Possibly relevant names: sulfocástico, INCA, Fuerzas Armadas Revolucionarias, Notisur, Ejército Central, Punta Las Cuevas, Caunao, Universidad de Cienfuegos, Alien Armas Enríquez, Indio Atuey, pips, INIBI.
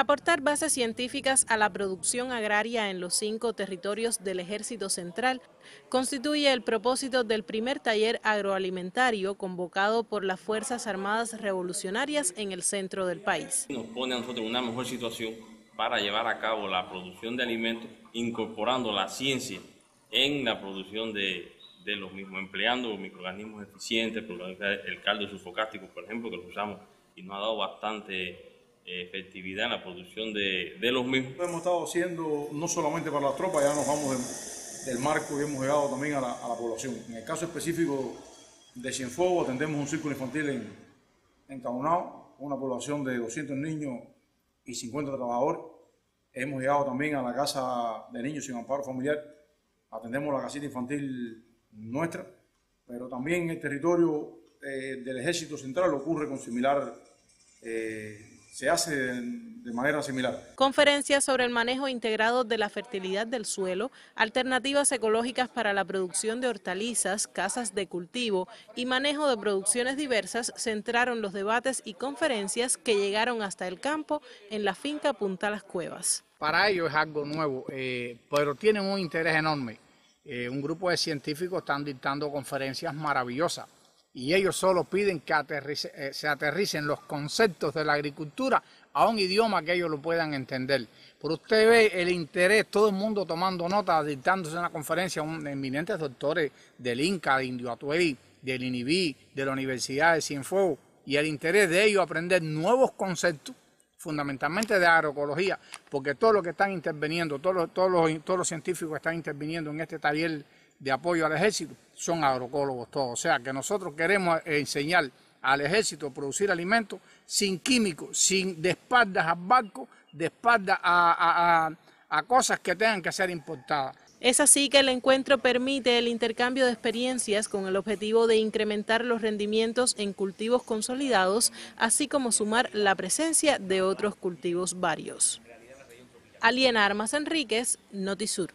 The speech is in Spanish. Aportar bases científicas a la producción agraria en los 5 territorios del Ejército Central constituye el propósito del primer taller agroalimentario convocado por las Fuerzas Armadas Revolucionarias en el centro del país. Nos pone a nosotros en una mejor situación para llevar a cabo la producción de alimentos, incorporando la ciencia en la producción de los mismos, empleando microorganismos eficientes, el caldo sulfocástico, por ejemplo, que lo usamos y nos ha dado bastante efectividad en la producción de los mismos. Hemos estado haciendo no solamente para las tropas, ya nos vamos del marco y hemos llegado también a la población. En el caso específico de Cienfuegos atendemos un círculo infantil en Caunao, una población de 200 niños y 50 trabajadores. Hemos llegado también a la casa de niños sin amparo familiar, atendemos la casita infantil nuestra, pero también en el territorio del Ejército Central ocurre con similar se hace de manera similar. Conferencias sobre el manejo integrado de la fertilidad del suelo, alternativas ecológicas para la producción de hortalizas, casas de cultivo y manejo de producciones diversas centraron los debates y conferencias que llegaron hasta el campo en la finca Punta Las Cuevas. Para ellos es algo nuevo, pero tienen un interés enorme. Un grupo de científicos están dictando conferencias maravillosas. Y ellos solo piden que se aterricen los conceptos de la agricultura a un idioma que ellos lo puedan entender. Pero usted ve el interés, todo el mundo tomando nota, dictándose una conferencia, eminentes doctores del INCA, de Indio Atuey, del INIBI, de la Universidad de Cienfuegos, y el interés de ellos aprender nuevos conceptos, fundamentalmente de agroecología, porque todo lo que están interviniendo, todos los científicos que están interviniendo en este taller de apoyo al ejército, son agrocólogos todos. O sea que nosotros queremos enseñar al ejército a producir alimentos sin químicos, sin de espaldas a barcos, de espaldas a cosas que tengan que ser importadas. Es así que el encuentro permite el intercambio de experiencias con el objetivo de incrementar los rendimientos en cultivos consolidados, así como sumar la presencia de otros cultivos varios. Alien Armas Enríquez, Notisur.